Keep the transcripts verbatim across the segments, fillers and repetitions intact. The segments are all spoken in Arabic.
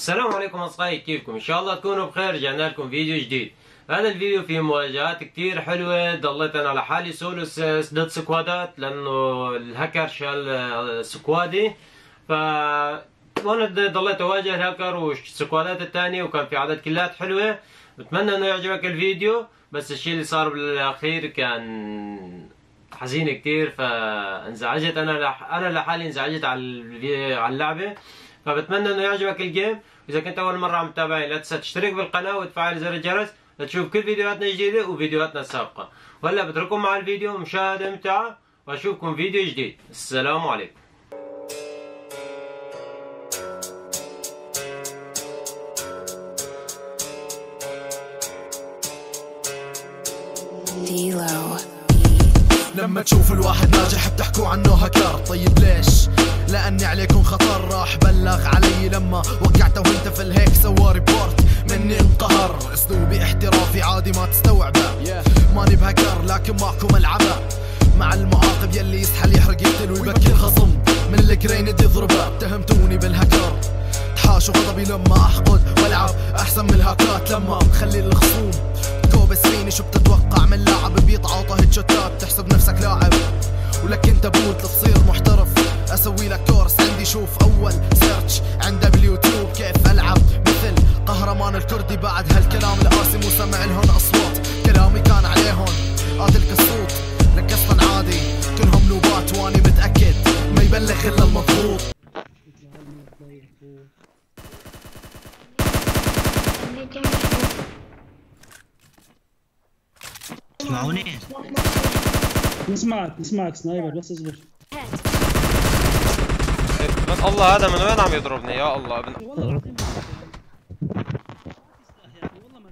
السلام عليكم اصدقائي، كيفكم؟ ان شاء الله تكونوا بخير. رجعنا لكم فيديو جديد. هذا الفيديو فيه مواجهات كتير حلوه. ضليت انا لحالي سولو ضد سكوادات لانه الهكر شال سكوادي، ف وانا ضليت اواجه الهكر والسكوادات الثانيه، وكان في عدد كلات حلوه. بتمنى انه يعجبك الفيديو، بس الشيء اللي صار بالاخير كان حزين كتير، فانزعجت انا لح... انا لحالي انزعجت على على اللعبه. فبتمنى انه يعجبك الجيم، واذا كنت اول مره عم تتابعني لا تنسى تشترك بالقناه وتفعل زر الجرس لتشوف كل فيديوهاتنا الجديده وفيديوهاتنا السابقه. وهلا بترككم مع الفيديو، مشاهده ممتعه واشوفكم فيديو جديد. السلام عليكم. لما تشوف الواحد ناجح بتحكوا عنه هكر، طيب ليش؟ لأني عليكم خطر، راح بلغ علي لما وقعت وانت في الهيك، سوى ريبورت مني انقهر، اسلوبي احترافي عادي ما تستوعبه، ماني بهكر لكن معكم العمى، مع المعاقب يلي يسحل يحرق يقتل ويبكي الخصم، من الجريند يضربه، اتهمتوني بالهكر، تحاشوا غضبي لما أحقد والعب، أحسن من الهاكات لما بخلي الخصوم كوبس فيني. شو بتتوقع من لاعب بيطعى طهد شتات؟ تحسب نفسك لاعب ولك انت بوت لتصير محترف، اسوي لك كورس عندي، شوف اول سيرش عنده باليوتيوب كيف العب مثل قهرمان الكردي. بعد هالكلام القاسي مو سامع لهن اصوات، كلامي كان عليهن قاتلك الصوت، لك اصلا عادي كلهم نوبات، واني متاكد ما يبلغ الا المضبوط. اسمعوني، نسمعك نسمعك سنايبر، بس اصبر. بس الله، هذا من وين عم يضربني؟ يا الله ابن، والله العظيم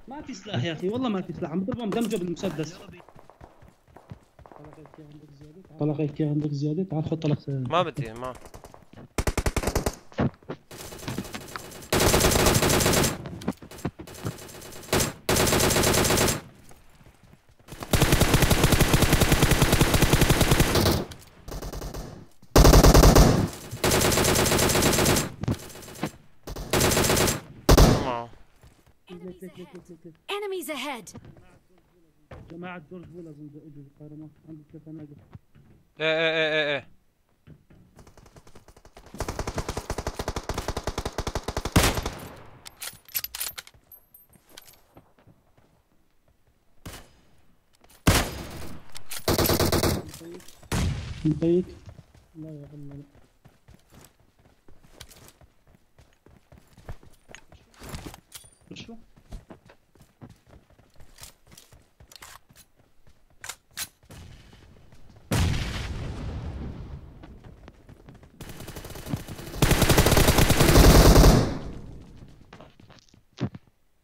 ما في سلاح يا اخي، والله ما في سلاح، عم بضربهم دمجه بالمسدس. طلق هيك عندك زياده، تعال خد طلق. ما بدي، ما enemies ahead. جماعة جورج بولا زندق اجوا بالقارمة، عندي ثلاث فنادق. ايه ايه ايه ايه مطيق؟ لا يا عمي لا. شو؟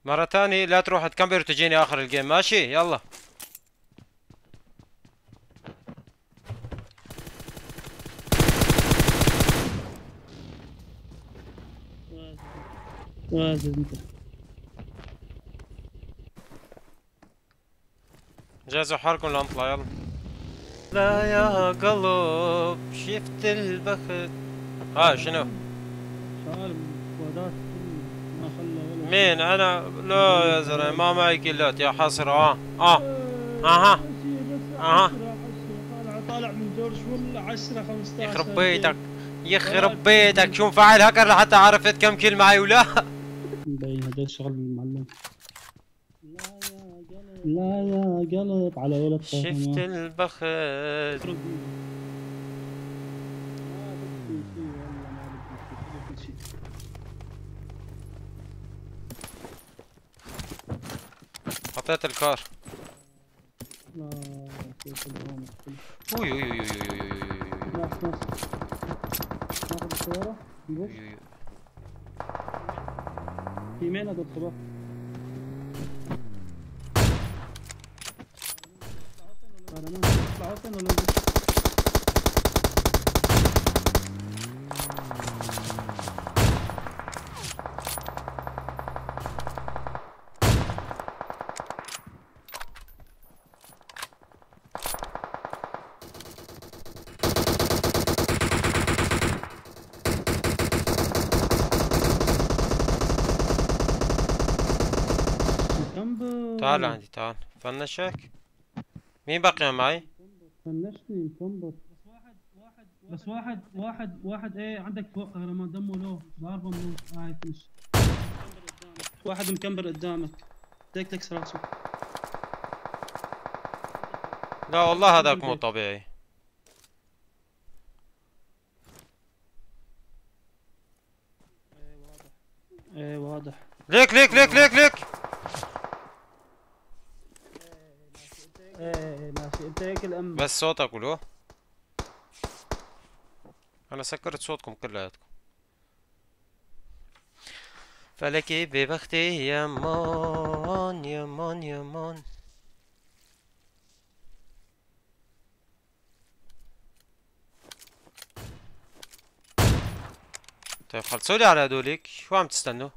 مرة تاني لا تروح تكمبر وتجيني آخر الجيم، ماشي؟ يلا جهزوا حالكم لانطلع، يلا. لا يا قلب شفت البخت. ها شنو؟ سؤال وادات ما خلى مين انا؟ لا يا زلمه ما معي كلات يا حصر. اه اه اها اها طالع من جورج ولا عشرة خمسة عشر. يخرب بيتك يخرب بيتك، شو مفعل هكر لحتى عرفت كم كل معي ولا؟ مبين هذا الشغل المعلم. لا يا قلب على ولد شفت البخت. حطيت الكار. لا اوي اوي اوي اوي اوي اوي اوي. تعال عندي تعال فنشك. مين باقي معي؟ فنشني مفنبط. بس واحد واحد بس واحد واحد واحد ايه عندك فوق لما دمه له بعرفه منه قاعد مش واحد مكمبر قدامك بدك تكسر راسه. لا والله هذاك مو طبيعي. ايه واضح. ليك ليك ليك ليك ليك. ايه ماشي انت هيك الام. بس صوتك ولو. انا سكرت صوتكم كلياتكم. فلك ببختي يا مان يا مان يا مان. طيب خلصوا لي على هدوليك، شو عم تستنوا؟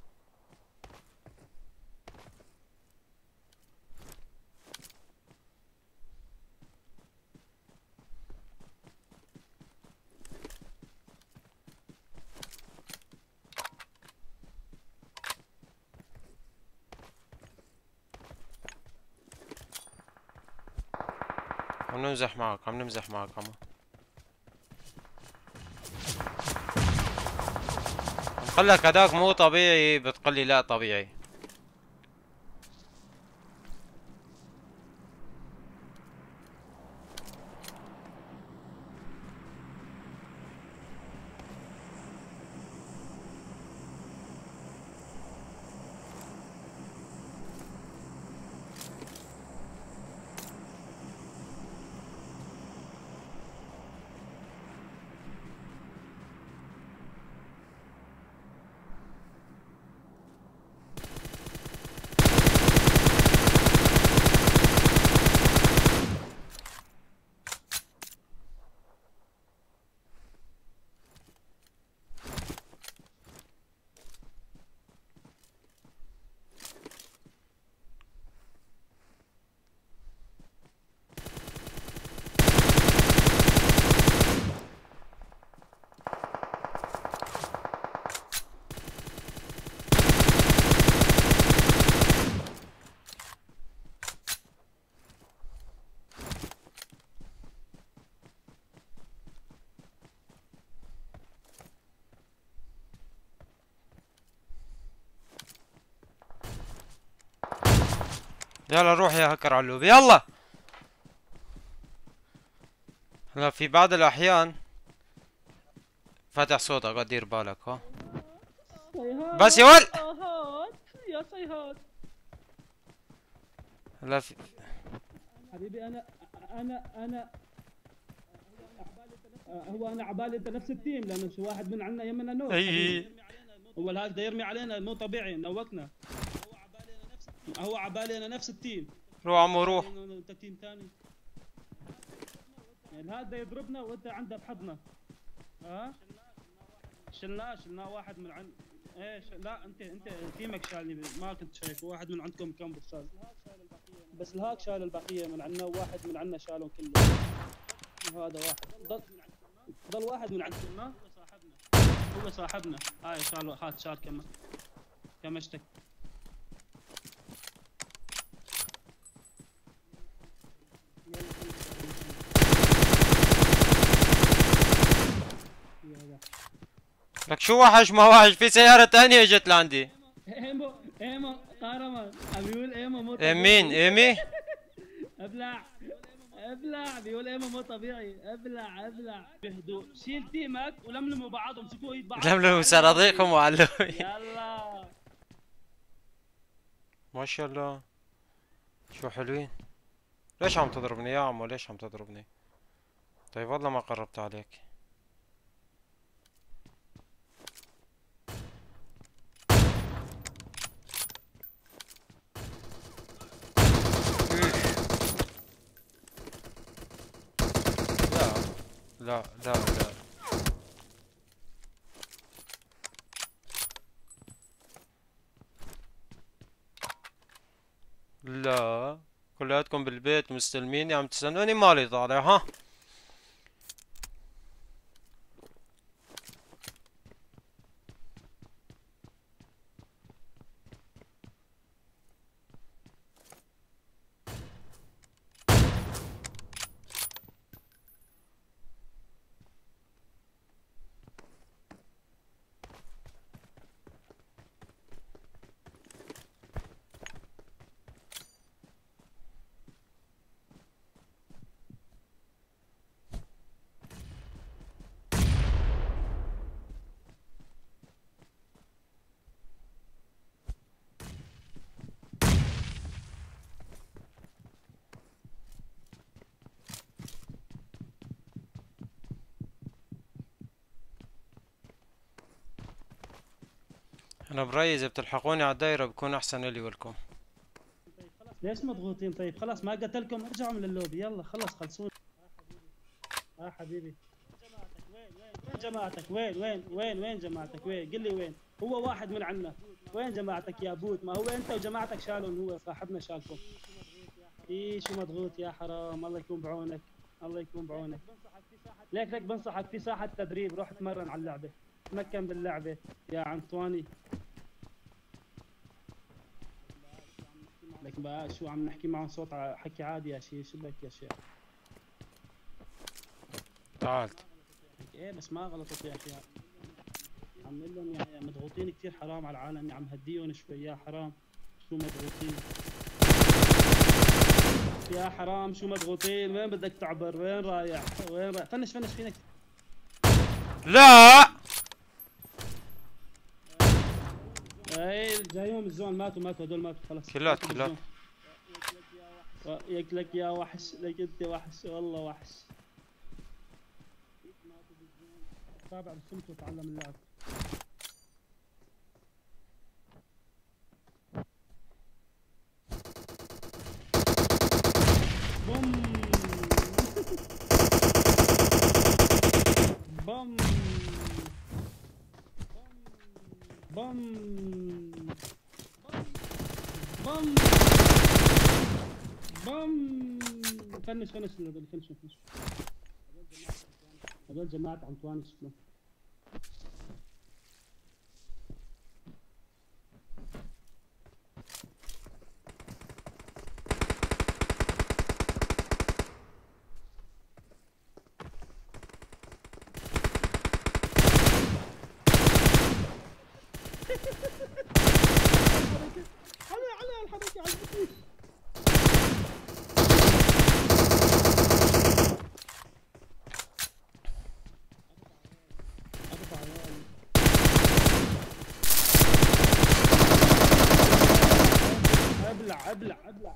عم نمزح معك، عم نمزح معك عمو. بقلك هداك مو طبيعي بتقلي لا طبيعي. يلا روح يا هكر علوب يلا. هلا في بعض الأحيان فاتح صوتك غدير بالك ها بس يا ول يا صياد. هلا في حبيبي أنا أنا أنا هو أنا عبالي أنت نفس التيم لأنه شو واحد من عنا يمنا نور إي هو هذا بده يرمي علينا مو طبيعي نوكنا. هو عبالي انا نفس التيم. روح عمو روح انت تيم ثاني. هذا يضربنا وانت عنده بحضنا. ها؟ شلناه شلناه واحد من عند ايه لا انت انت تيمك شالني ما كنت شايف واحد من عندكم كان بصال. بس الهاك شال البقيه من عندنا وواحد من عندنا شالهم كلهم. وهذا واحد ضل ضل واحد من عندكم ما صاحبنا هو صاحبنا هاي شال هات شال كمان كمشتك. لك شو وحش ما وحش في سيارة ثانية اجت لعندي. ايمو ايمو قهرمان عم بيقول ايمو مو طبيعي. مين ايمي؟ ابلع ابلع بيقول ايمو مو طبيعي ابلع ابلع بهدوء شيل تيمك ولملموا بعضهم امسكوا ايد بعض لملموا صناديقهم وعلوا يلا ما شاء الله شو حلوين. ليش عم تضربني يا عمو ليش عم تضربني؟ طيب والله ما قربت عليك. لا لا لا لا كلياتكم بالبيت مستلميني عم تستنوني مالي طالع ها. نبراي اذا بتلحقوني على الدايره بكون احسن لي ولكم. طيب خلاص ليش مضغوطين؟ طيب خلاص ما قتلكم ارجعوا من اللوبي يلا خلص خلصوني. اه حبيبي وين جماعتك؟ وين وين وين وين جماعتك؟ وين قل لي وين؟ هو واحد من عنا وين جماعتك يا بود؟ ما هو انت وجماعتك شالهم هو صاحبنا شالكم. اي شو مضغوط يا حرام الله يكون بعونك الله يكون بعونك. ليك ليك بنصحك في ساحة تدريب روح اتمرن على اللعبة تمكن باللعبة يا عنطواني. لك بقى شو عم نحكي معهم صوت حكي عادي يا شيخ شو بدك يا شيخ؟ تعالت ايه بس ما غلطت يا اخي عم نقول لهم يا مضغوطين كثير حرام على العالم يا عم هديهم شوي يا حرام شو مضغوطين يا حرام شو مضغوطين وين بدك تعبر وين رايح وين رايح فنش فنش فينك لا اي جايهم الزون ماتوا ماتوا هدول ماتوا خلص كلات كلات ياك لك يا وحش لك انت وحش والله وحش تابع رسمته وتعلم اللعب. بوم بوم بوم بوم بوم فنش فنش فنش فنش هذول جماعة عنطواني شفنا علي علي الحركة عجبتني ابلع ابلع ابلع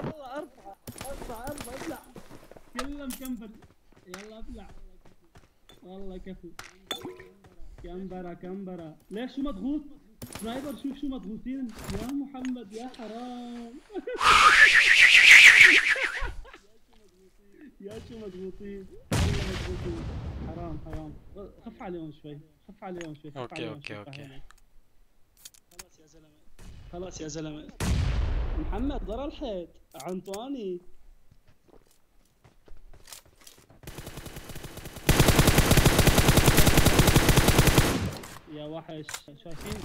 يلا ارفع ارفع ارفع ابلع كله مكمبر يلا ابلع والله كفو كمبره كمبره ليش شو مضغوط؟ سنايبر شوف شو مضغوطين يا محمد يا حرام يا شو مضغوطين والله مضغوطين حرام حرام خف عليهم شوي خف عليهم شوي اوكي اوكي اوكي خلاص يا زلمه خلاص يا زلمه محمد ضرر الحيط عنطواني يا وحش شايفين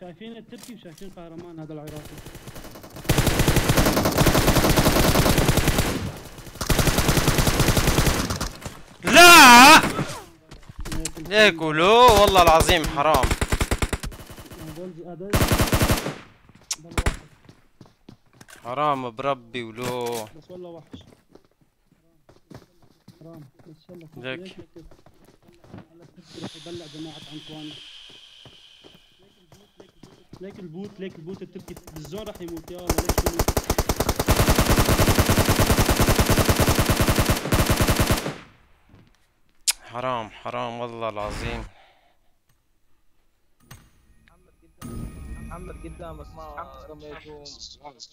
شايفين التبكي وشايفين قهرمان هذا العراقي لا ياكلوا والله العظيم حرام حرام بربي ولو بس والله وحش حرام ان شاء الله ليك بلع جماعه عنطواني ليك البوت ليك البوت بتبكي بالزون راح يموت يلا ليك يموت حرام حرام والله العظيم محمد قدامك ما رميته